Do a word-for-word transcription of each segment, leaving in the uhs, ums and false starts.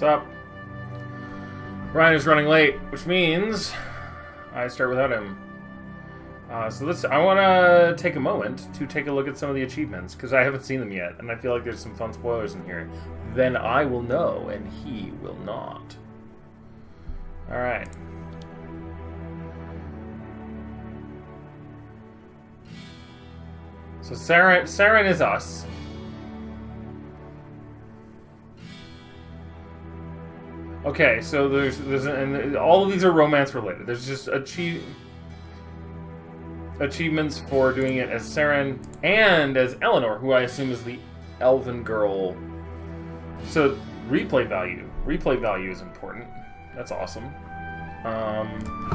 What's up? Ryan is running late, which means I start without him. Uh, so let's. I want to take a moment to take a look at some of the achievements, because I haven't seen them yet, and I feel like there's some fun spoilers in here. Then I will know, and he will not. Alright. So Saren, Saren is us. Okay, so there's there's and all of these are romance related. There's just achieve achievements for doing it as Saren and as Eleanor, who I assume is the elven girl. So replay value, replay value is important. That's awesome. Um,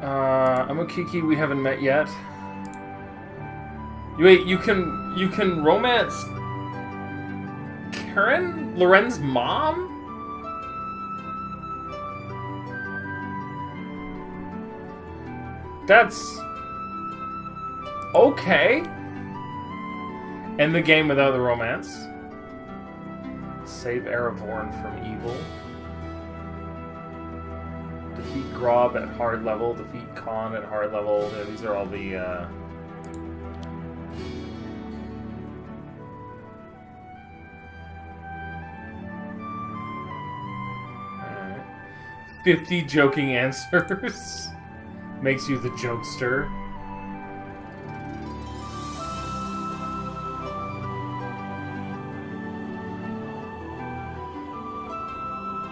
uh, Amukiki we haven't met yet. Wait, you can you can romance Karen? Loren's mom? That's... okay. End the game without the romance. Save Erevorn from evil. Defeat Grob at hard level. Defeat Khan at hard level. These are all the... Uh... fifty joking answers. Makes you the jokester.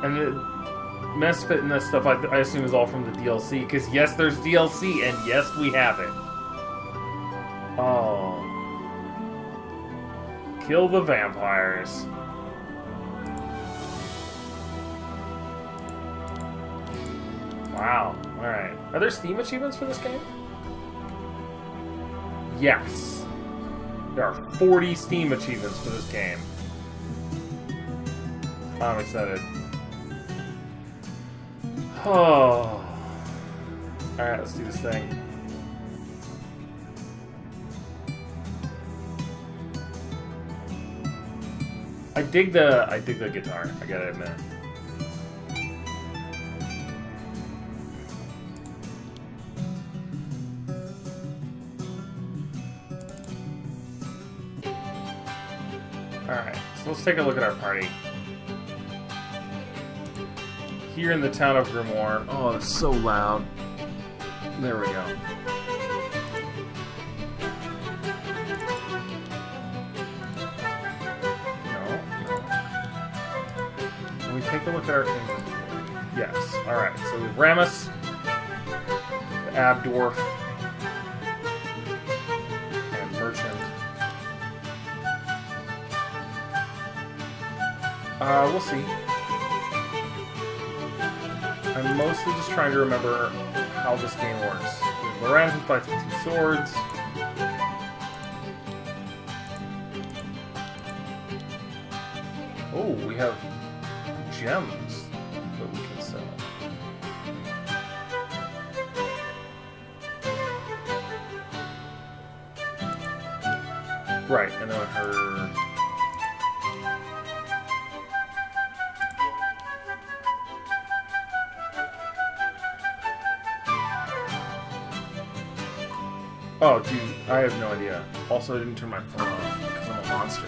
And the mess fit and that stuff, I, I assume, is all from the D L C, because yes, there's D L C, and yes, we have it. Oh. Kill the vampires. Wow. Alright. Are there Steam achievements for this game? Yes. There are forty Steam achievements for this game. I'm excited. Oh. Alright, let's do this thing. I dig the I dig the guitar, I gotta admit. Alright, so let's take a look at our party. Here in the town of Grimoire. Oh, it's so loud. There we go. No, no. Can we take a look at our inventory? Yes. Alright, so we have Rhamus, the Ab Dwarf, and Merchant. Uh, we'll see. I'm mostly just trying to remember how this game works. Loren, who fights with two swords. Oh, we have gems that we can sell. Right, and then her... Oh, dude, I have no idea. Also, I didn't turn my phone off because I'm a monster.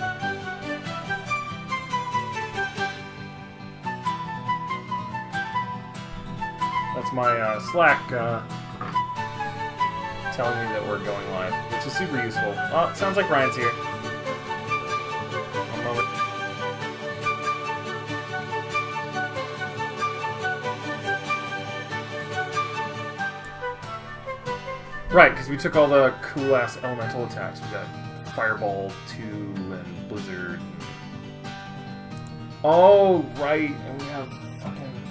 That's my uh, Slack uh, telling me that we're going live, which is super useful. Oh, it sounds like Ryan's here. Right, because we took all the cool-ass elemental attacks. We got Fireball two and Blizzard. And... oh, right, and we have fucking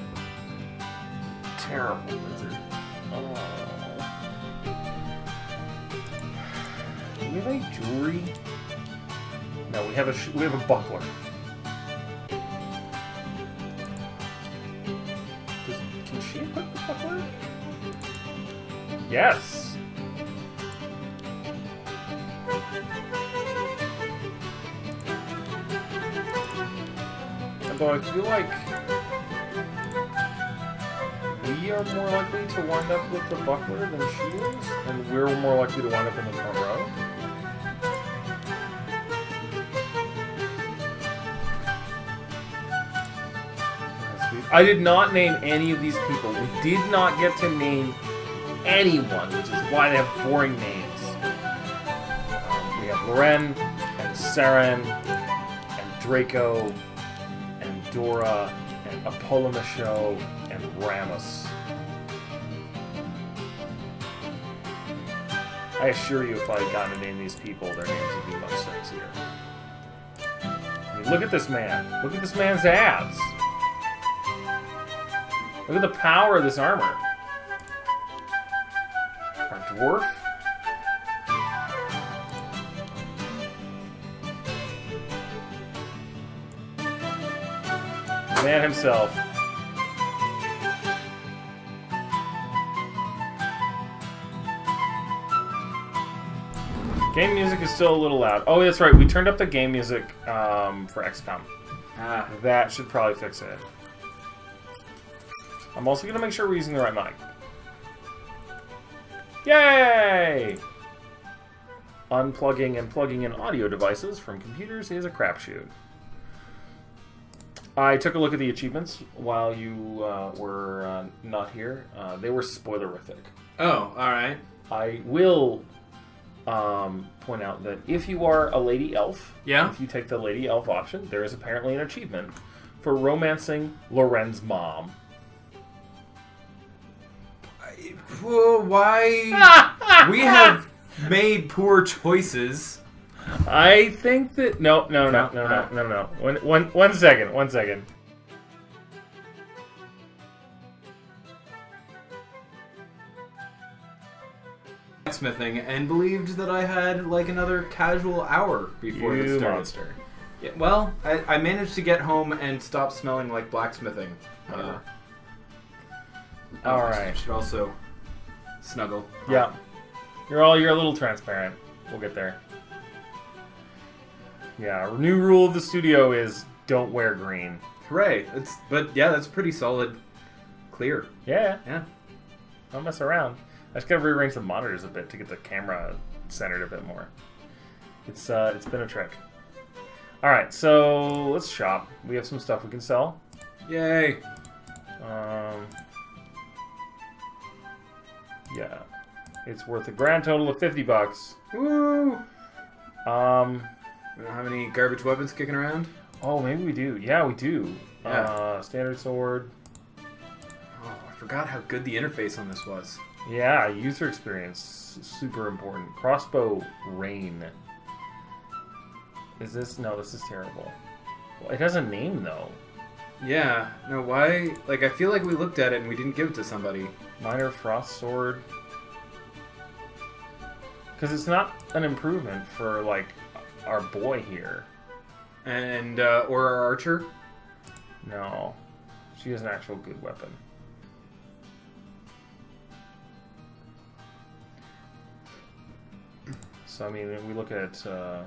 terrible Blizzard. Oh. Do we have any jewelry? No, we have a sh we have a buckler. Does, can she equip the buckler? Yes. Although I feel like we are more likely to wind up with the buckler than she is, and we're more likely to wind up in the front row. I did not name any of these people. We did not get to name anyone, which is why they have boring names. Um, we have Loren, and Saren, and Draco, and Dora, and Apollo Michaud, and Rhamus. I assure you, if I had gotten to name these people, their names would be much sexier. I mean, look at this man. Look at this man's abs. Look at the power of this armor. Our dwarf. The man himself. Game music is still a little loud. Oh, that's right. We turned up the game music um, for X COM. Ah, that should probably fix it. I'm also going to make sure we're using the right mic. Yay! Unplugging and plugging in audio devices from computers is a crapshoot. I took a look at the achievements while you uh, were uh, not here. Uh, they were spoilerific. Oh, alright. I will um, point out that if you are a lady elf, yeah? If you take the lady elf option, there is apparently an achievement for romancing Loren's mom. Well, why? We have made poor choices. I think that no, no, no, no, no, no, no. One, one, one second, one second. Blacksmithing and believed that I had like another casual hour before you this started. Monster. Yeah, well, I, I managed to get home and stop smelling like blacksmithing. Uh, all right. I should also. Snuggle. Yeah. You're all, you're a little transparent. We'll get there. Yeah, our new rule of the studio is don't wear green. Hooray. It's, but yeah, that's pretty solid clear. Yeah. Yeah. Don't mess around. I just gotta rearrange the monitors a bit to get the camera centered a bit more. It's, uh, it's been a trick. Alright, so let's shop. We have some stuff we can sell. Yay. Um... Yeah, it's worth a grand total of fifty bucks. Woo! Um, we don't have any garbage weapons kicking around? Oh, maybe we do. Yeah, we do. Yeah. Uh, standard sword. Oh, I forgot how good the interface on this was. Yeah, user experience. Super important. Crossbow rain. Is this? No, this is terrible. Well, it has a name, though. Yeah. No, why? Like, I feel like we looked at it and we didn't give it to somebody. Minor Frost Sword. Because it's not an improvement for, like, our boy here. And, uh, or our archer? No. She has an actual good weapon. So, I mean, if we look at, uh...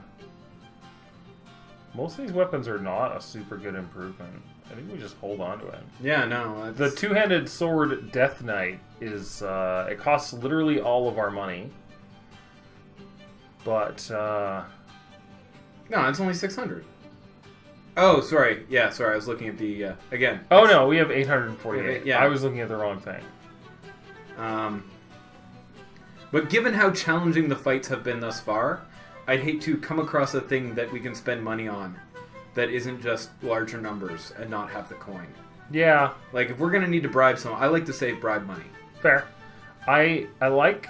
most of these weapons are not a super good improvement. I think we just hold on to it. Yeah, no. That's... The two-handed sword Death Knight is, uh, it costs literally all of our money. But, uh... no, it's only six hundred. Oh, sorry. Yeah, sorry, I was looking at the, uh, again. Oh, it's... no, we have eight hundred forty-eight. Yeah. I was looking at the wrong thing. Um... But given how challenging the fights have been thus far, I'd hate to come across a thing that we can spend money on that isn't just larger numbers and not have the coin. Yeah. Like, if we're going to need to bribe someone, I like to save bribe money. Fair. I I like...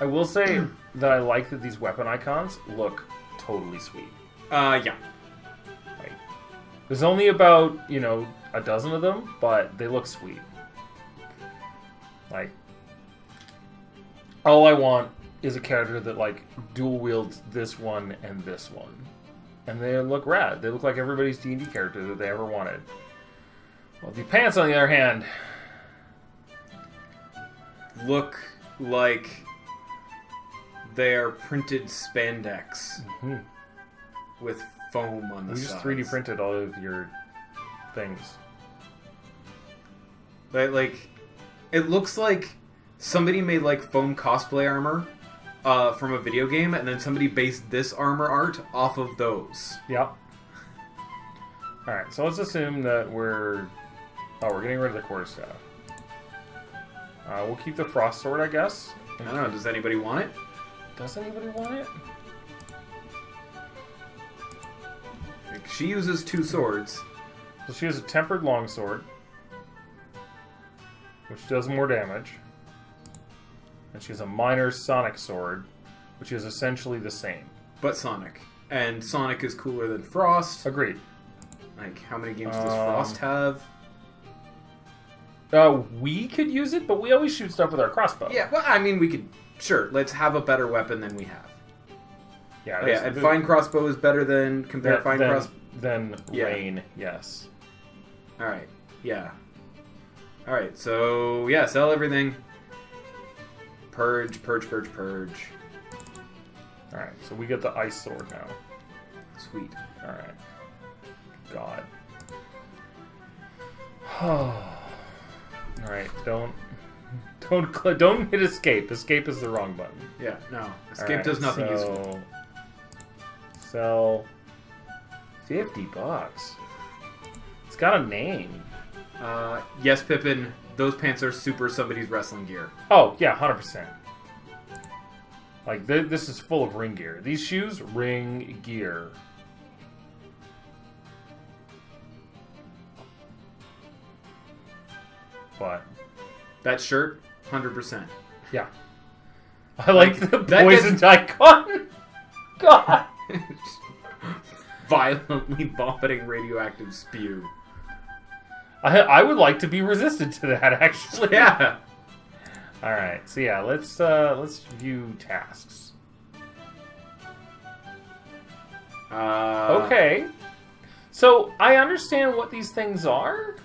I will say that I like that these weapon icons look totally sweet. Uh, yeah. Right. There's only about, you know, a dozen of them, but they look sweet. Like, all I want is a character that, like, dual wields this one and this one. And they look rad. They look like everybody's D and D character that they ever wanted. Well, the pants, on the other hand, look like they are printed spandex mm-hmm. with foam on the sides. You just three D printed all of your things. But, like, it looks like somebody made, like, foam cosplay armor uh, from a video game, and then somebody based this armor art off of those. Yep. Alright, so let's assume that we're... Oh, we're getting rid of the quarterstaff. Uh, we'll keep the frost sword, I guess. I don't know, does anybody want it? Does anybody want it? Like, she uses two swords. So she has a tempered longsword, which does more damage. And she has a minor sonic sword, which is essentially the same. But sonic. And sonic is cooler than frost. Agreed. Like, how many games does um, frost have? Uh, we could use it, but we always shoot stuff with our crossbow. Yeah, well, I mean, we could... Sure, let's have a better weapon than we have. Yeah, oh, yeah and fine crossbow is better than... Compare fine crossbow... Than rain, yeah. Yes. Alright, yeah. Alright, so, yeah, sell everything. Purge, purge, purge, purge. Alright, so we get the ice sword now. Sweet. Alright. God. Alright, don't... Don't don't hit escape. Escape is the wrong button. Yeah, no. Escape right, does nothing so, useful. Sell fifty bucks. It's got a name. Uh, yes, Pippin. Those pants are super somebody's wrestling gear. Oh yeah, hundred percent. Like th this is full of ring gear. These shoes, ring gear. But that shirt. one hundred percent. Yeah. I like, like the poisoned gets... icon. God. Violently vomiting radioactive spew. I, I would like to be resistant to that, actually. Yeah. All right. So yeah, let's uh, let's view tasks. Uh... Okay. So I understand what these things are.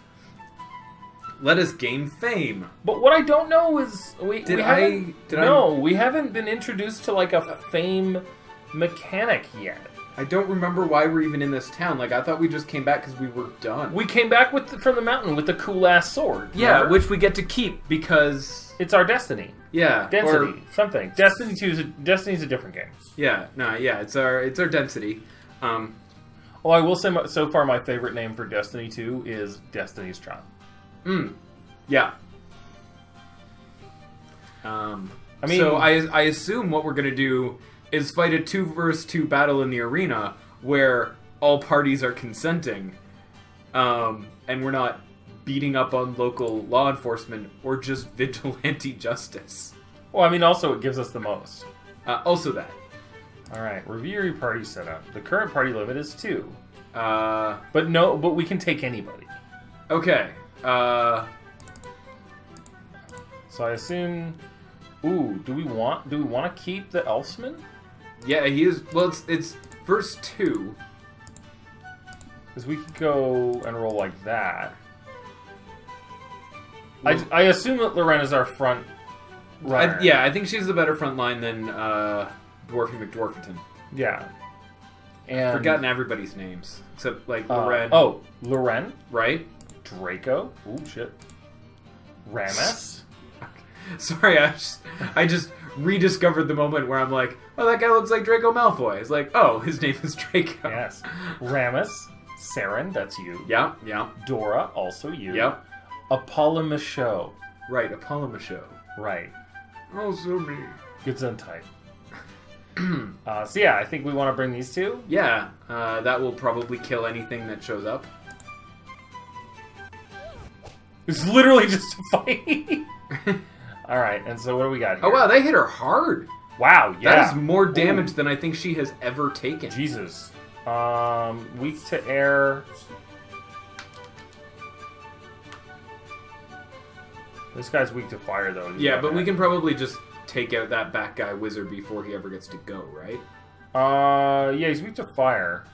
Let us gain fame. But what I don't know is we did we I did no I, we haven't been introduced to like a fame mechanic yet. I don't remember why we're even in this town. Like I thought we just came back because we were done. We came back with the, from the mountain with the cool ass sword. Yeah, remember? Which we get to keep because it's our destiny. Yeah, density or, something. Destiny two is a, Destiny's a different game. Yeah, no, yeah, it's our it's our density. Um, oh, I will say my, so far my favorite name for Destiny two is Destiny's Child. Mm. Yeah. Um, I mean, so I, I assume what we're going to do is fight a two versus two battle in the arena where all parties are consenting, um, and we're not beating up on local law enforcement or just vigilante justice. Well, I mean, also it gives us the most. Uh, also that. Alright, review your party setup. The current party limit is two. Uh, but no, but we can take anybody. Okay. Uh, so I assume. Ooh, do we want? Do we want to keep the Elfsman? Yeah, he is. Well, it's it's verse two. Because we could go and roll like that. Well, I I assume that Loren is our front runner. I, yeah, I think she's the better front line than uh, Dwarfy McDwarfington. Yeah. And I've forgotten everybody's names except like uh, Loren. Oh, Loren, right? Draco. Ooh, shit. Rhamus. Sorry, I just, I just rediscovered the moment where I'm like, oh, that guy looks like Draco Malfoy. It's like, oh, his name is Draco. Yes. Rhamus. Saren, that's you. Yeah, yeah. Dora, also you. Yep. Apollo Michaud. Right, Apollo Michaud. Right. Also me. Good Zentai. uh, so yeah, I think we want to bring these two. Yeah, uh, that will probably kill anything that shows up. It's literally just a fight. All right, and so what do we got here? Oh, wow, they hit her hard. Wow, yeah. That is more damage Ooh. Than I think she has ever taken. Jesus. Um, weak to air. This guy's weak to fire, though. He's yeah, but bad. We can probably just take out that back guy wizard before he ever gets to go, right? Uh, yeah, he's weak to fire.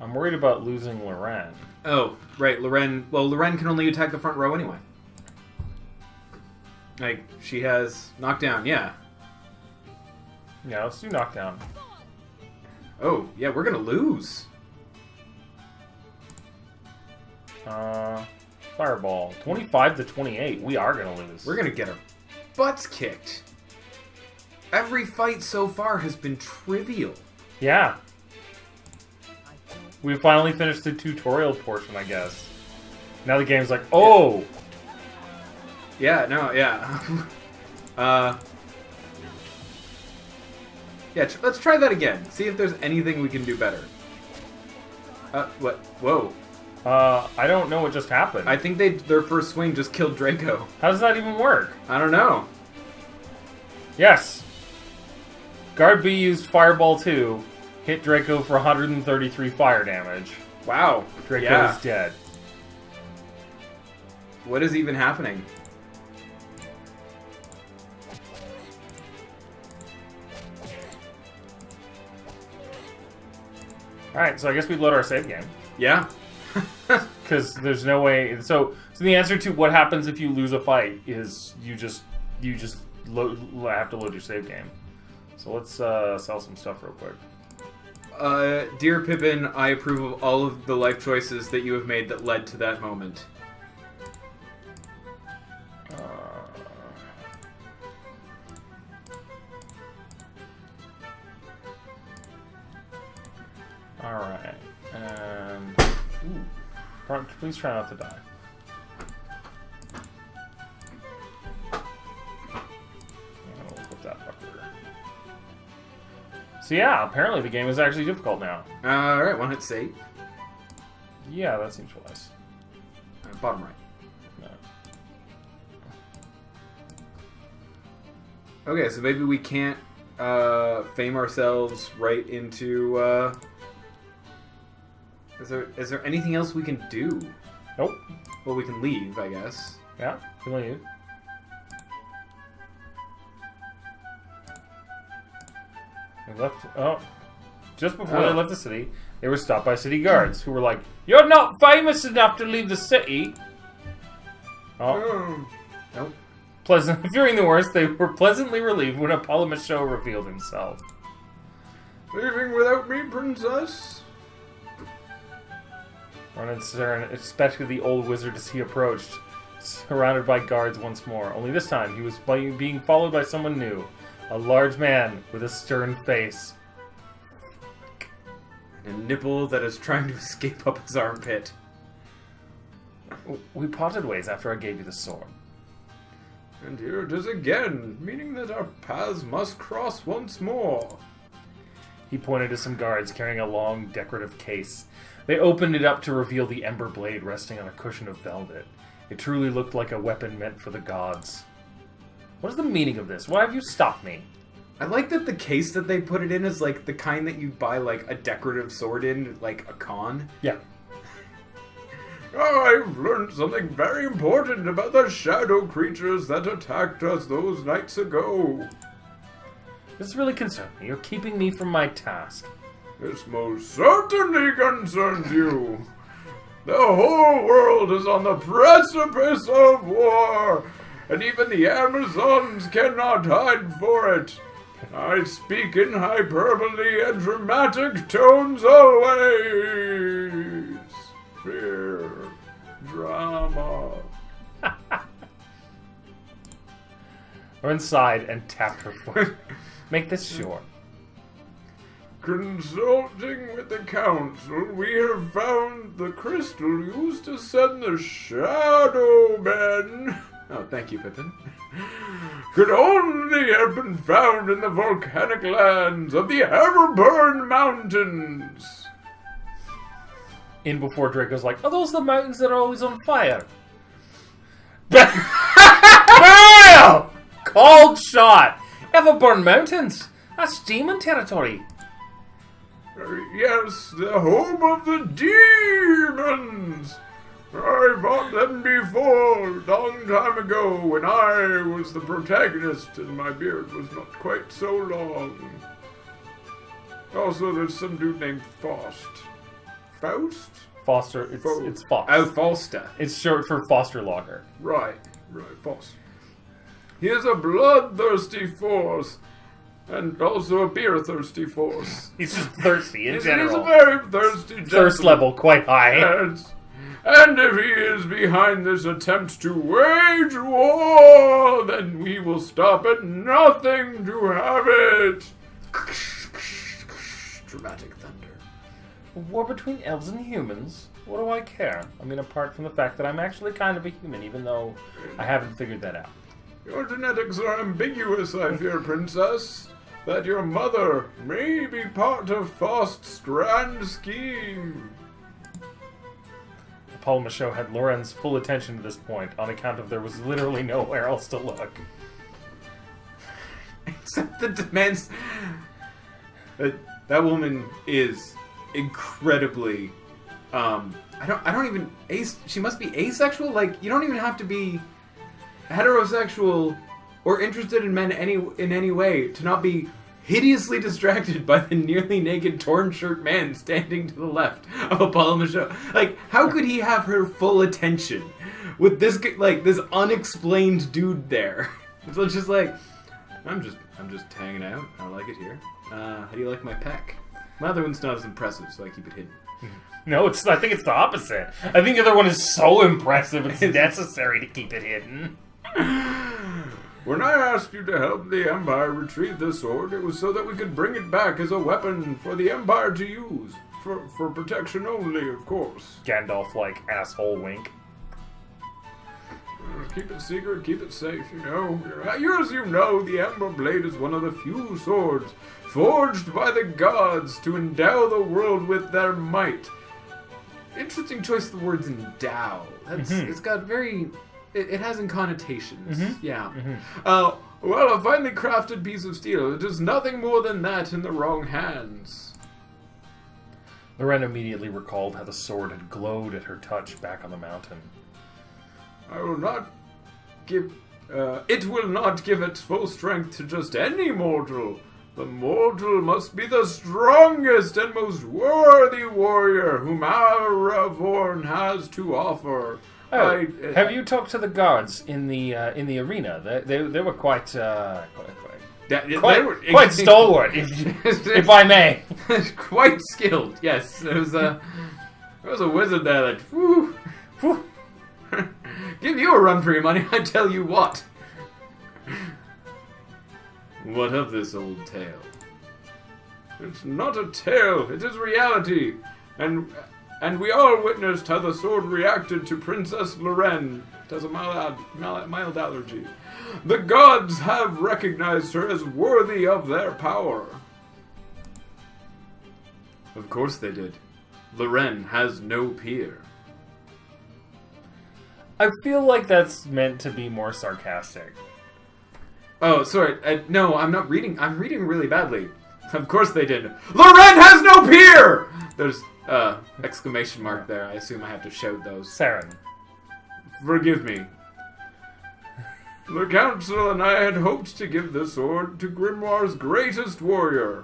I'm worried about losing Loren. Oh, right, Loren... Well, Loren can only attack the front row anyway. Like, she has knockdown, yeah. Yeah, let's do knockdown. Oh, yeah, we're gonna lose. Uh, fireball. twenty-five to twenty-eight. We are going to lose. We're going to get our butts kicked. Every fight so far has been trivial. Yeah. We finally finished the tutorial portion, I guess. Now the game's like, oh! Yeah, no, yeah. uh, yeah, tr let's try that again. See if there's anything we can do better. Uh, what? Whoa. Uh, I don't know what just happened. I think they their first swing just killed Draco. How does that even work? I don't know. Yes. Guard B used Fireball two. Hit Draco for one hundred thirty-three fire damage. Wow. Draco yeah. is dead. What is even happening? Alright, so I guess we load our save game. Yeah. Because there's no way... So, so the answer to what happens if you lose a fight is you just you just load, have to load your save game. So let's uh, sell some stuff real quick. Uh, Dear Pippin, I approve of all of the life choices that you have made that led to that moment. Alright, and... Ooh. Please try not to die. I'll put that buckler. So yeah, apparently the game is actually difficult now. Alright, one hit save. Yeah, that seems wise. Right, bottom right. No. Okay, so maybe we can't uh, fame ourselves right into... Uh... Is there, is there anything else we can do? Nope. Well, we can leave, I guess. Yeah, we can leave. They left... Oh. Just before oh. they left the city, they were stopped by city guards, who were like, "You're not famous enough to leave the city!" Oh. Nope. Pleasant... During the worst, they were pleasantly relieved when Paul Michaud revealed himself. "Leaving without me, princess?" Ron and Saren expected the old wizard as he approached, surrounded by guards once more. Only this time, he was being followed by someone new. A large man with a stern face. And a nipple that is trying to escape up his armpit. "We parted ways after I gave you the sword." "And here it is again, meaning that our paths must cross once more." He pointed to some guards carrying a long, decorative case. They opened it up to reveal the Ember Blade resting on a cushion of velvet. It truly looked like a weapon meant for the gods. What is the meaning of this? Why have you stopped me? I like that the case that they put it in is like the kind that you buy like a decorative sword in, like a con. Yeah. "Oh, I've learned something very important about the shadow creatures that attacked us those nights ago." "This really concerns me. You're keeping me from my task." "This most certainly concerns you. The whole world is on the precipice of war, and even the Amazons cannot hide for it. I speak in hyperbole and dramatic tones always. Fear. Drama." We're inside and tapped her foot. "Make this short." "Consulting with the council, we have found the crystal used to send the shadow men." Oh, thank you, Pippin. "Could only have been found in the volcanic lands of the Everburn Mountains." In before Draco's like, "Are those the mountains that are always on fire?" Wow! Cold shot! Everburn Mountains? That's demon territory. "Yes, the home of the demons. I fought them before, a long time ago, when I was the protagonist and my beard was not quite so long. Also, there's some dude named Faust." Faust? Foster. It's, Faust. It's Faust. Oh, Fausta. It's short for Foster Logger. Right, right, Faust. "He is a bloodthirsty force. And also a beer-thirsty force." He's just thirsty in general. He's a very thirsty gentleman. Thirst level quite high. And And if he is behind this attempt to wage war, then we will stop at nothing to have it. Dramatic thunder. A war between elves and humans? What do I care? I mean, apart from the fact that I'm actually kind of a human, even though I haven't figured that out. Your genetics are ambiguous, I fear, Princess. That your mother may be part of Faust's grand scheme. Paul Michaud had Loren's full attention at this point, on account of there was literally nowhere else to look. Except the demands... That, that woman is incredibly... Um, I don't I don't even... Ace, she must be asexual? Like, you don't even have to be heterosexual or interested in men any in any way to not be hideously distracted by the nearly naked, torn-shirt man standing to the left of Apollo Michaud. Like, how could he have her full attention with this, like, this unexplained dude there? So it's just like, I'm just, I'm just hanging out. I like it here. Uh, how do you like my peck? My other one's not as impressive, so I keep it hidden. No, it's. I think it's the opposite. I think the other one is so impressive, it's necessary to keep it hidden. When I asked you to help the Empire retrieve this sword, it was so that we could bring it back as a weapon for the Empire to use. For, for protection only, of course. Gandalf-like asshole wink. Keep it secret, keep it safe, you know. As you know, the Ember Blade is one of the few swords forged by the gods to endow the world with their might. Interesting choice of the words endow. That's, mm-hmm. It's got very... It, it has in connotations, mm-hmm. yeah. Mm-hmm. Uh, well, a finely crafted piece of steel. It is nothing more than that in the wrong hands. Loren immediately recalled how the sword had glowed at her touch back on the mountain. I will not give... Uh, it will not give its full strength to just any mortal. The mortal must be the strongest and most worthy warrior whom Erevorn has to offer. Oh, I, uh, have you talked to the guards in the uh, in the arena? They they, they were quite uh, quite quite, that, quite, were, quite it, stalwart, it, if, if I may. Quite skilled, yes. There was a there was a wizard there that whoo, whoo. Give you a run for your money, I tell you what. What of this old tale? It's not a tale. It is reality, and. And we all witnessed how the sword reacted to Princess Loren. It has a mild, mild, mild allergy. The gods have recognized her as worthy of their power. Of course they did. Loren has no peer. I feel like that's meant to be more sarcastic. Oh, sorry. I, no, I'm not reading. I'm reading really badly. Of course they did. Loren has no peer! There's... Uh, exclamation mark there. I assume I have to shout those. Saren. Forgive me. The council and I had hoped to give the sword to Grimoire's greatest warrior.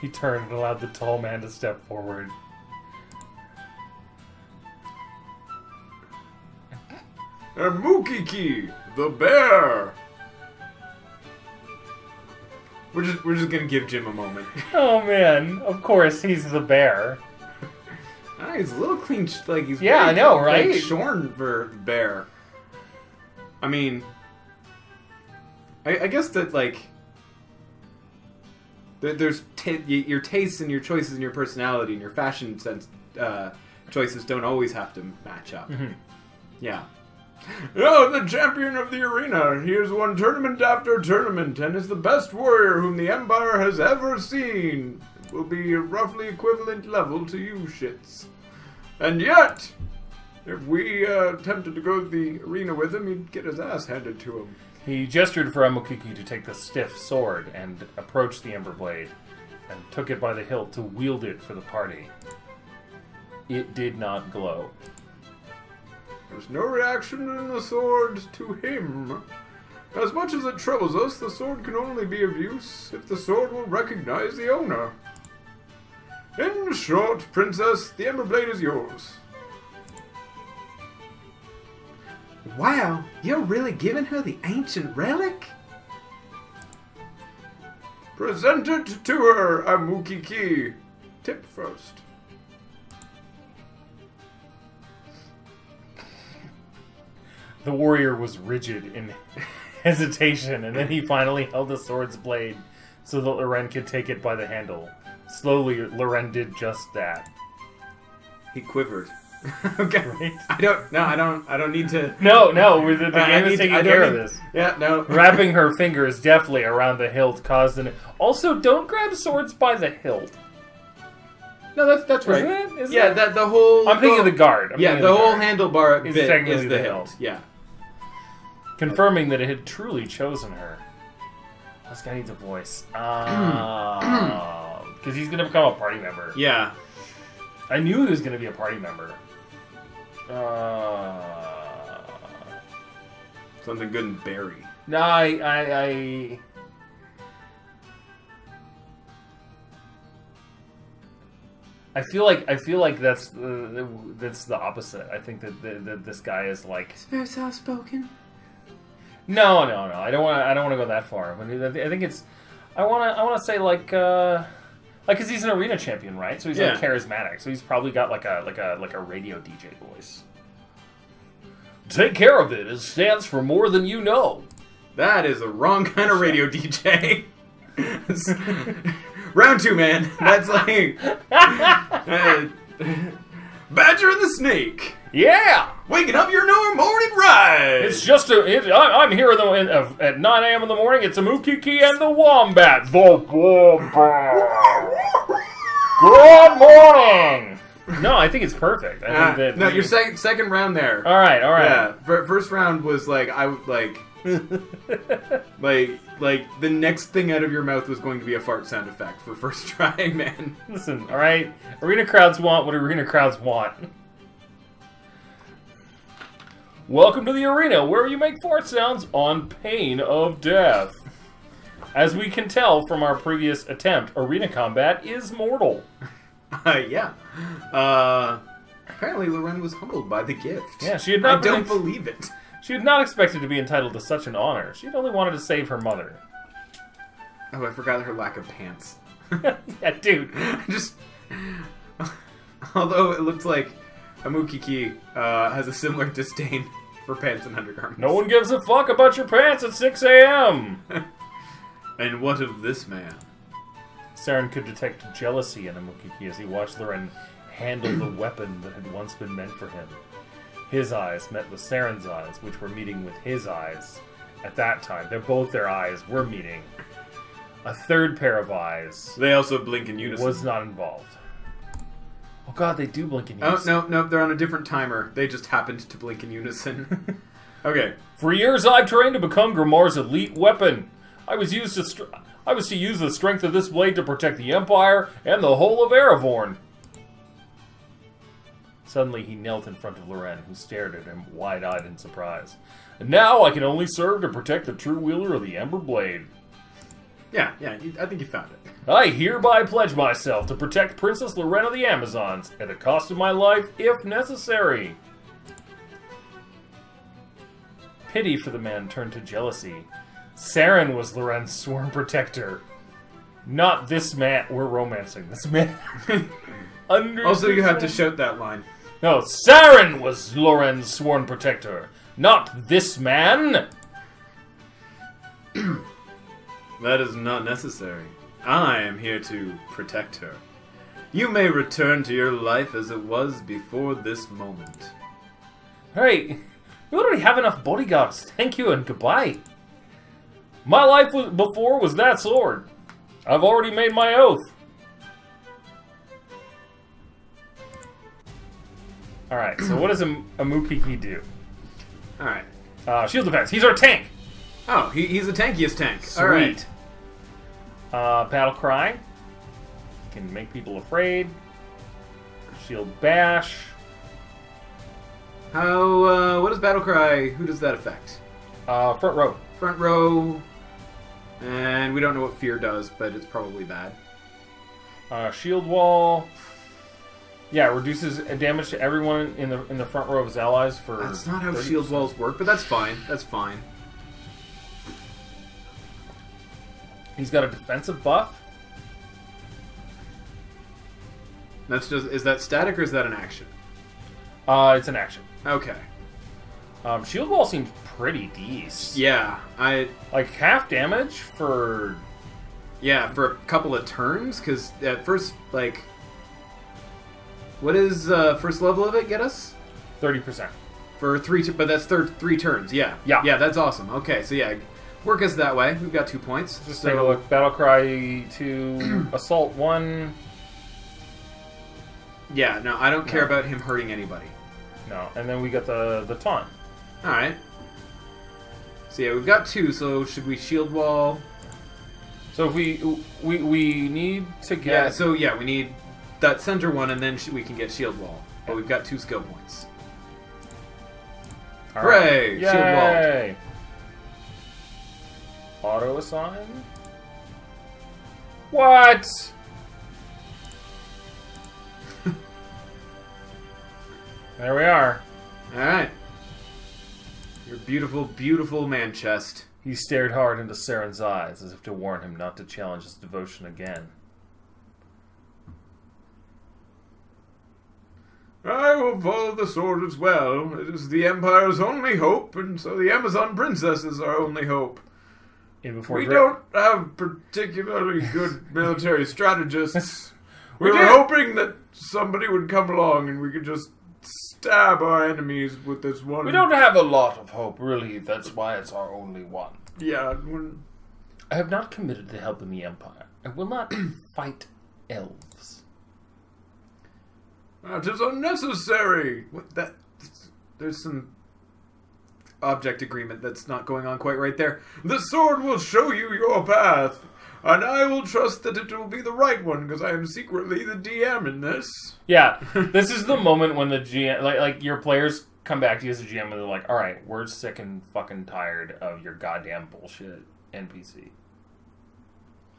He turned and allowed the tall man to step forward. Amukiki, the bear! We're just, we're just gonna give Jim a moment. Oh man, of course he's the bear. Ah, he's a little clean, like he's yeah, I know, right? Shorn for the bear. I mean, I, I guess that like there, there's t your tastes and your choices and your personality and your fashion sense uh, choices don't always have to match up. Mm-hmm. Yeah. Oh, the champion of the arena. He has won tournament after tournament and is the best warrior whom the Empire has ever seen. It will be a roughly equivalent level to you shits. And yet, if we uh, attempted to go to the arena with him, he'd get his ass handed to him. He gestured for Amukiki to take the stiff sword and approached the Ember Blade and took it by the hilt to wield it for the party. It did not glow. There's no reaction in the sword to him. As much as it troubles us, the sword can only be of use if the sword will recognize the owner. In short, Princess, the Ember Blade is yours. Wow, you're really giving her the ancient relic? Present it to her, Amukiki. Tip first. The warrior was rigid in hesitation, and then he finally held the sword's blade so that Loren could take it by the handle. Slowly, Loren did just that. He quivered. Okay. Right? I don't. No, I don't. I don't need to. No, no. The, the uh, game is taking care need... of this. Yeah. No. Wrapping her fingers deftly around the hilt caused an. Also, don't grab swords by the hilt. No, that's that's right. Isn't it? Isn't yeah. It? That the whole. I'm thinking of the guard. I'm yeah. The, the whole handlebar bit is technically the, the hilt. hilt. Yeah. Confirming that it had truly chosen her. This guy needs a voice. Ah, uh, because he's gonna become a party member. Yeah. I knew he was gonna be a party member. Uh, something good and berry. No, I, I, I. I feel like I feel like that's uh, that's the opposite. I think that the, that this guy is like. It's very soft spoken. No, no, no. I don't want. I don't want to go that far. I think it's. I want to. I want to say like. Uh, Like, cause he's an arena champion, right? So he's yeah. like charismatic. So he's probably got like a like a like a radio D J voice. Take care of it. It stands for more than you know. That is the wrong kind of radio D J. Round two, man. That's like uh, Badger and the Snake. Yeah, waking up your new morning ride. It's just a. It, I, I'm here in the, in, uh, at nine A M in the morning. It's Amukiki and the Wombat. The Wombat. Good morning! No, I think it's perfect. I uh, think that no, we... your sec second round there. All right, all right. Yeah, first round was like I like, like, like the next thing out of your mouth was going to be a fart sound effect for first try, man. Listen, all right. Arena crowds want what arena crowds want. Welcome to the arena, where you make fart sounds on pain of death. As we can tell from our previous attempt, arena combat is mortal. Uh, yeah. Uh, apparently, Loren was humbled by the gift. Yeah, she had not. I don't believe it. She had not expected to be entitled to such an honor. She had only wanted to save her mother. Oh, I forgot her lack of pants. Yeah, dude. Just. Although it looks like Amukiki uh, has a similar disdain for pants and undergarments. No one gives a fuck about your pants at six A M And what of this man? Saren could detect jealousy in Amukiki as he watched Loren handle the weapon that had once been meant for him. His eyes met with Saren's eyes, which were meeting with his eyes. At that time, they're both their eyes were meeting. A third pair of eyes. They also blink in unison. Was not involved. Oh god, they do blink in unison. Oh, no, no, they're on a different timer. They just happened to blink in unison. Okay. For years, I've trained to become Grimoire's elite weapon. I was used to str I was to use the strength of this blade to protect the Empire and the whole of Erevorn. Suddenly, he knelt in front of Loren, who stared at him wide-eyed in surprise. And now I can only serve to protect the true wielder of the Ember Blade. Yeah, yeah, you, I think you found it. I hereby pledge myself to protect Princess Loren of the Amazons at the cost of my life, if necessary. Pity for the man turned to jealousy. Saren was Loren's sworn protector. Not this man. We're romancing this man. Under also, you have to shout that line. No, Saren was Loren's sworn protector. Not this man. That is not necessary. I am here to protect her. You may return to your life as it was before this moment. Hey, you already have enough bodyguards. Thank you and goodbye. My life was, before was that sword. I've already made my oath. Alright, so what does Am Amukiki do? Alright. Uh, shield defense. He's our tank! Oh, he, he's the tankiest tank. Sweet. All right. Uh, battle cry. Can make people afraid. Shield bash. How, uh, what does battle cry, who does that affect? Uh, front row. Front row. And we don't know what fear does, but it's probably bad. Uh, shield wall. Yeah, reduces damage to everyone in the in the front row of his allies for... That's not how shield walls work, but that's fine. That's fine. He's got a defensive buff. That's just—is that static or is that an action? Uh, it's an action. Okay. Um, shield wall seems pretty decent. Yeah, I like half damage for. Yeah, for a couple of turns, because at first, like, what is uh, first level of it get us? Thirty percent for three, but that's third three turns. Yeah, yeah, yeah. That's awesome. Okay, so yeah, work us that way. We've got two points. Just so... take a look. Battlecry two, assault one. Yeah, no, I don't care no. about him hurting anybody. No, and then we got the the taunt. All right. So yeah, we've got two. So should we shield wall? So if we we we need to get yeah. So yeah, we need that center one, and then sh we can get shield wall. But we've got two skill points. All Hooray! Right. Shield wall. Auto assign. What? There we are. All right. Your beautiful, beautiful man chest. He stared hard into Saren's eyes, as if to warn him not to challenge his devotion again. I will follow the sword as well. It is the Empire's only hope, and so the Amazon Princess is our only hope. And before we Dra don't have particularly good military strategists. We, we were hoping that somebody would come along and we could just stab our enemies with this one. We don't have a lot of hope, really. That's why it's our only one. Yeah. I have not committed to helping the Empire. I will not fight elves. That is unnecessary. What, that there's some object agreement that's not going on quite right there. The sword will show you your path, and I will trust that it will be the right one because I am secretly the D M in this. Yeah, this is the moment when the G M, like, like your players come back to you as a G M and they're like, "All right, we're sick and fucking tired of your goddamn bullshit N P C."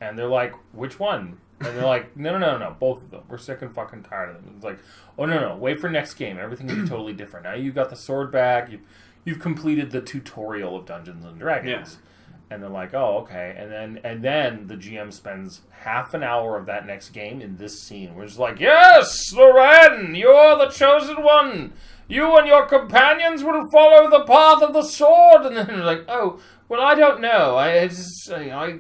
And they're like, "Which one?" And they're like, no, no, no, no, both of them. We're sick and fucking tired of them. It's like, oh, no, no, wait for next game. Everything will be totally different. Now you've got the sword back. You've, you've completed the tutorial of Dungeons and Dragons. Yeah. And they're like, oh, okay. And then and then the G M spends half an hour of that next game in this scene. We're just like, yes, Loren, you're the chosen one. You and your companions will follow the path of the sword. And then they're like, oh, well, I don't know. I just, you know, I...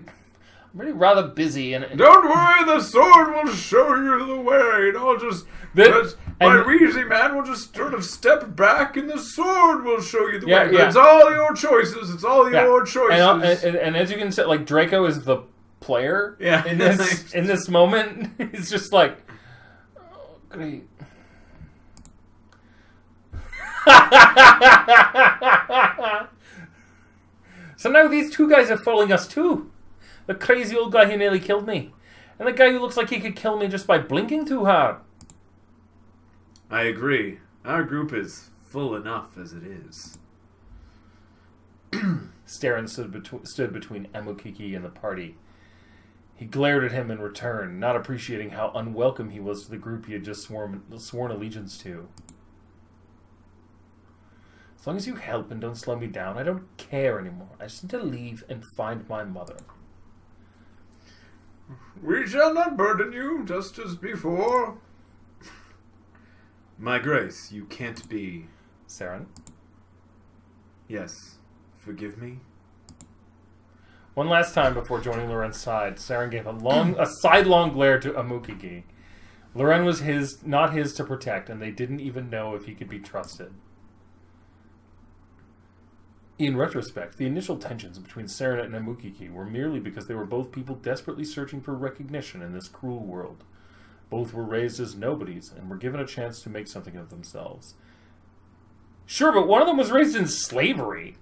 I'm really rather busy. And, and don't worry, the sword will show you the way. And I'll just, the, my wheezy man will just sort of step back, and the sword will show you the yeah, way. Yeah. It's all your choices. It's all yeah. your choices. And, and, and, and as you can see, like Draco is the player. Yeah. In this in this moment, he's just like, oh, great. So now these two guys are following us too. The crazy old guy who nearly killed me. And the guy who looks like he could kill me just by blinking too hard. I agree. Our group is full enough as it is. Saren stood, bet stood between Amukiki and the party. He glared at him in return, not appreciating how unwelcome he was to the group he had just sworn, sworn allegiance to. As long as you help and don't slow me down, I don't care anymore. I just need to leave and find my mother. We shall not burden you, just as before. My grace, you can't be... Saren? Yes, forgive me? One last time before joining Loren's side, Saren gave a long, a sidelong glare to Amukiki. Loren was his, not his to protect, and they didn't even know if he could be trusted. In retrospect, the initial tensions between Saren and Amukiki were merely because they were both people desperately searching for recognition in this cruel world. Both were raised as nobodies and were given a chance to make something of themselves. Sure, but one of them was raised in slavery.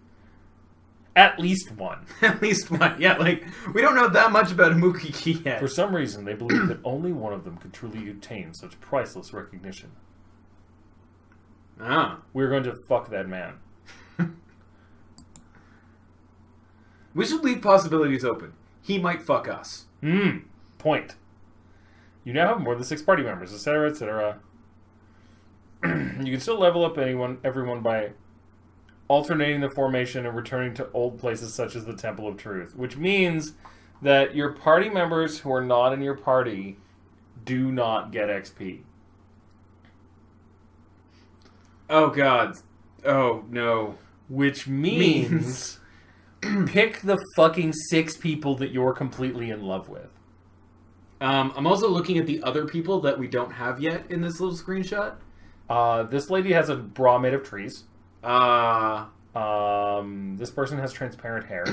At least one. At least one, yeah. Like, we don't know that much about Amukiki yet. For some reason, they believed that only one of them could truly obtain such priceless recognition. Ah. We were going to fuck that man. We should leave possibilities open. He might fuck us. Hmm. Point. You now have more than six party members, et cetera, et cetera. You can still level up anyone, everyone by alternating the formation and returning to old places such as the Temple of Truth, which means that your party members who are not in your party do not get X P. Oh, God. Oh, no. Which means pick the fucking six people that you're completely in love with. Um, I'm also looking at the other people that we don't have yet in this little screenshot. Uh, this lady has a bra made of trees. Uh, um, this person has transparent hair.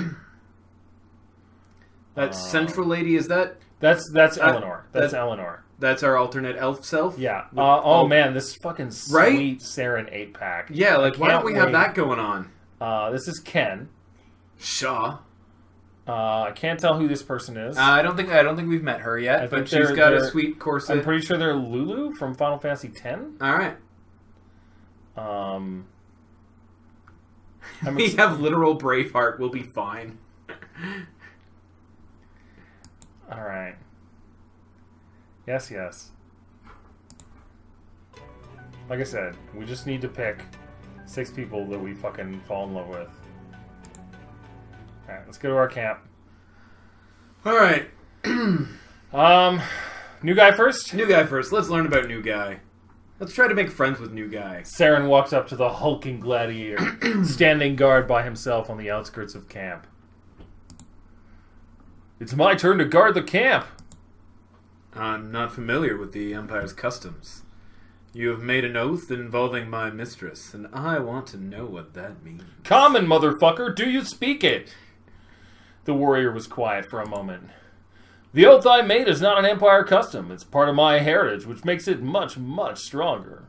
That uh, central lady, is that? That's that's uh, Eleanor. That's that, Eleanor. That's our alternate elf self? Yeah. Uh, oh, man, this fucking sweet right? Saren eight pack. Yeah, like, why don't we wait. have that going on? Uh, this is Ken. Shaw. Uh, I can't tell who this person is. Uh, I don't think I don't think we've met her yet, I but she's got a sweet corset. I'm pretty sure they're Lulu from Final Fantasy ten. All right. Um, we have literal Braveheart. We'll be fine. All right. Yes, yes. Like I said, we just need to pick six people that we fucking fall in love with. Alright, let's go to our camp. Alright. um, new guy first? New guy first. Let's learn about new guy. Let's try to make friends with new guy. Saren walks up to the hulking gladiator, standing guard by himself on the outskirts of camp. It's my turn to guard the camp. I'm not familiar with the Empire's customs. You have made an oath involving my mistress, and I want to know what that means. Common, motherfucker, do you speak it? The warrior was quiet for a moment. The oath I made is not an Empire custom. It's part of my heritage, which makes it much, much stronger.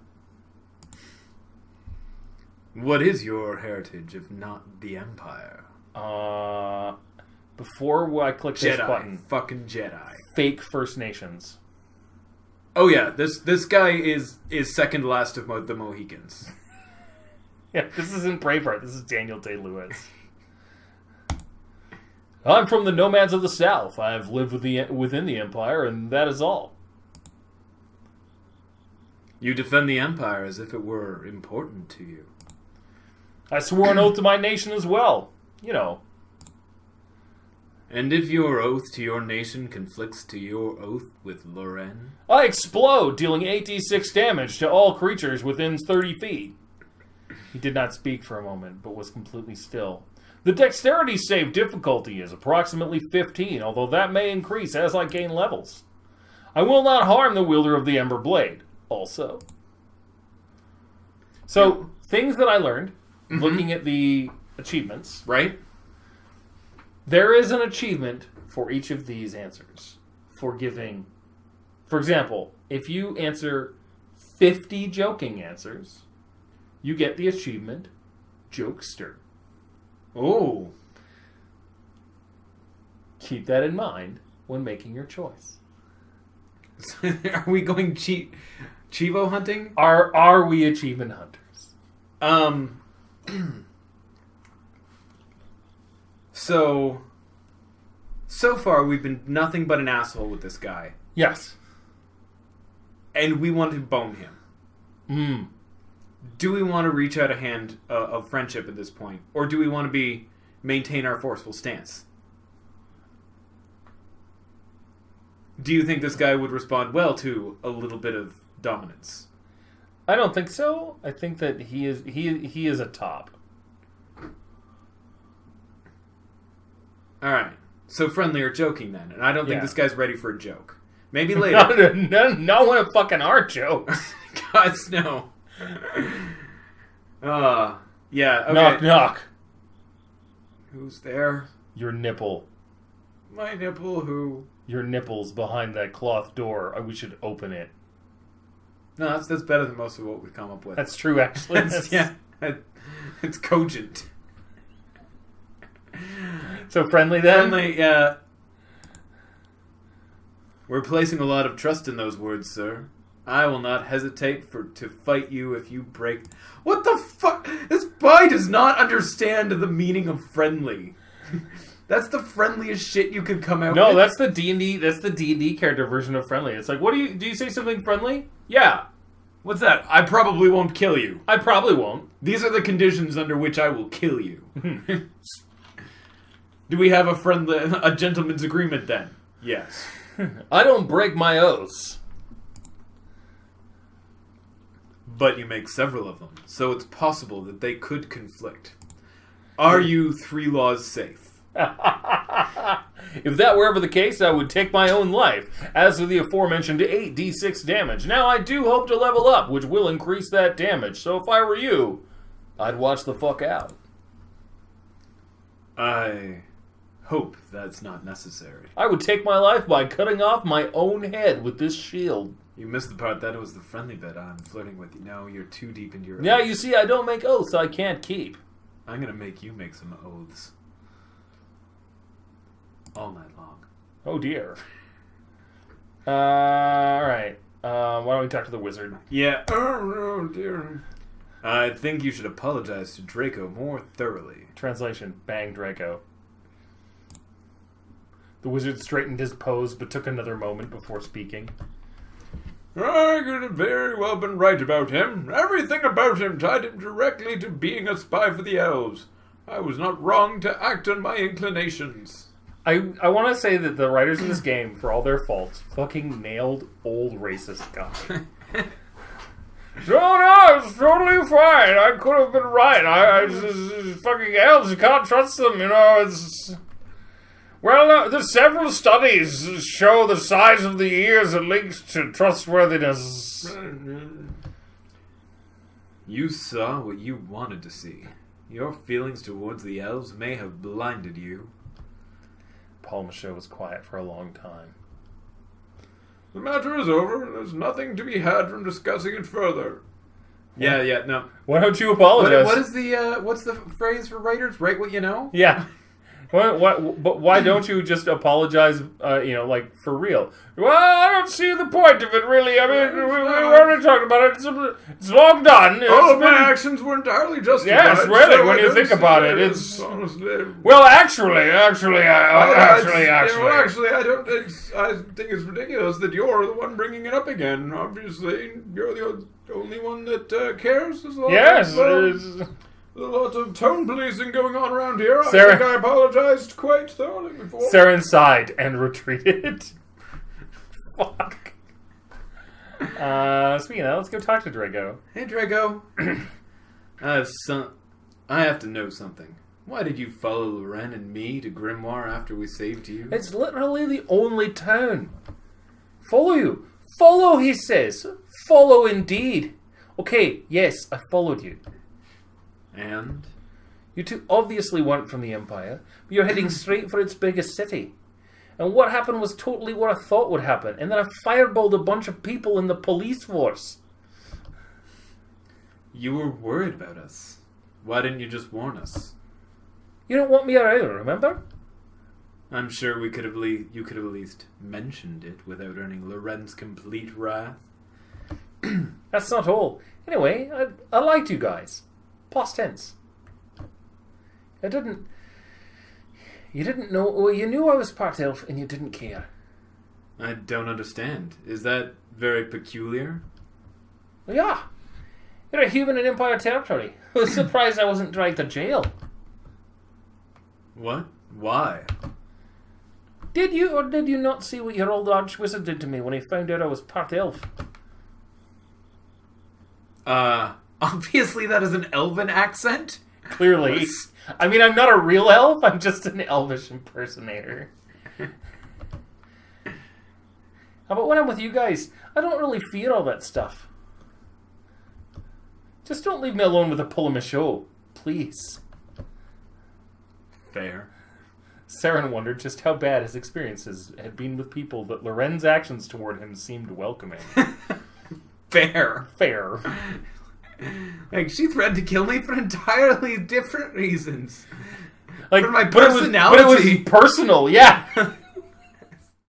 What is your heritage, if not the Empire? Uh, before I click Jedi, this button... fucking Jedi. Fake First Nations. Oh yeah, this this guy is is second last of Mo the Mohicans. Yeah, this isn't Braveheart. This is Daniel Day-Lewis. I'm from the nomads of the South. I have lived with the within the Empire, and that is all. You defend the Empire as if it were important to you. I swore an oath to my nation as well. You know. And if your oath to your nation conflicts to your oath with Loren? I explode, dealing eight d six damage to all creatures within thirty feet. He did not speak for a moment, but was completely still. The dexterity save difficulty is approximately fifteen, although that may increase as I gain levels. I will not harm the wielder of the Ember Blade, also. So, things that I learned, mm-hmm. looking at the achievements, right? There is an achievement for each of these answers. For giving... For example, if you answer fifty joking answers, you get the achievement Jokester. Oh. Keep that in mind when making your choice. Are we going chi Chivo hunting? Are, are we achievement hunters? Um... So, so far we've been nothing but an asshole with this guy. Yes. And we want to bone him. Mm. Do we want to reach out a hand uh, of friendship at this point? Or do we want to be maintain our forceful stance? Do you think this guy would respond well to a little bit of dominance? I don't think so. I think that he is he he is a top. All right, so friendly or joking then, and I don't think yeah. this guy's ready for a joke. Maybe later. no, no, no one fucking are jokes. God, no. Uh, yeah. Okay. Knock, knock. Who's there? Your nipple. My nipple. Who? Your nipple's behind that cloth door. We should open it. No, that's that's better than most of what we come up with. That's true, actually. that's, yeah, it's cogent. So friendly then? Friendly, yeah. We're placing a lot of trust in those words, sir. I will not hesitate for to fight you if you break... What the fuck? This boy does not understand the meaning of friendly. That's the friendliest shit you could come out no, with. No, that's the D and D, that's the D and D character version of friendly. It's like, what do you... Do you say something friendly? Yeah. What's that? I probably won't kill you. I probably won't. These are the conditions under which I will kill you. Do we have a friendly, a gentleman's agreement then? Yes. I don't break my oaths. But you make several of them, so it's possible that they could conflict. Are you three laws safe? If that were ever the case, I would take my own life. As for the aforementioned eight d six damage, now I do hope to level up, which will increase that damage. So if I were you, I'd watch the fuck out. I hope that's not necessary. I would take my life by cutting off my own head with this shield. You missed the part that it was the friendly bit. I'm flirting with you. No, you're too deep into your oath. Yeah, you see, I don't make oaths I can't keep. I'm gonna make you make some oaths. All night long. Oh dear. Uh, alright. Uh, why don't we talk to the wizard? Yeah. Oh dear. I think you should apologize to Draco more thoroughly. Translation, bang Draco. The wizard straightened his pose but took another moment before speaking. I could have very well been right about him. Everything about him tied him directly to being a spy for the elves. I was not wrong to act on my inclinations. I, I want to say that the writers of this game, for all their faults, fucking nailed old racist God. So no, it's totally fine. I could have been right. I, I just, fucking elves, you can't trust them, you know, it's... Well, uh, there's several studies that show the size of the ears are linked to trustworthiness. You saw what you wanted to see. Your feelings towards the elves may have blinded you. Paul Michaud was quiet for a long time. The matter is over. There's nothing to be had from discussing it further. What? Yeah, yeah, no. Why don't you apologize? What, what is the uh, what's the phrase for writers? Write what you know. Yeah. What, what, but why don't you just apologize? Uh, you know, like for real. Well, I don't see the point of it, really. I mean, we, we already talked about it. It's, it's long done. It's All of been... my actions were entirely justified. Yes, really. So when you think about it, it's honestly. Well, actually, actually, I, I, actually, I, actually, well, actually, I don't. It's, I think it's ridiculous that you're the one bringing it up again. Obviously, you're the only one that uh, cares. As long yes. As well. There's a lot of tone policing going on around here. Saren, I think I apologized quite thoroughly before. Saren sighed and retreated. Fuck. Uh, speaking of that, let's go talk to Draco. Hey, Draco. I have some... I have to know something. Why did you follow Loren and me to Grimoire after we saved you? It's literally the only town. Follow you. Follow, he says. Follow indeed. Okay, yes, I followed you. And? You two obviously weren't from the Empire, but you're heading straight for its biggest city. And what happened was totally what I thought would happen, and then I fireballed a bunch of people in the police force. You were worried about us. Why didn't you just warn us? You don't want me around, remember? I'm sure we could have le you could have at least mentioned it without earning Loren's complete wrath. That's not all. Anyway, I, I liked you guys. Past tense. I didn't... You didn't know... Well, you knew I was part elf and you didn't care. I don't understand. Is that very peculiar? Yeah. You're a human in Empire territory. I was surprised I wasn't dragged to jail. What? Why? Did you or did you not see what your old archwizard did to me when he found out I was part elf? Uh... Obviously, that is an elven accent. Clearly. I mean, I'm not a real elf. I'm just an elvish impersonator. How about when I'm with you guys? I don't really fear all that stuff. Just don't leave me alone with a Paul Michaud, please. Fair. Saren wondered just how bad his experiences had been with people that Loren's actions toward him seemed welcoming. Fair. Fair. Like, she threatened to kill me for entirely different reasons. Like, for my personality. But it was, but it was personal, yeah.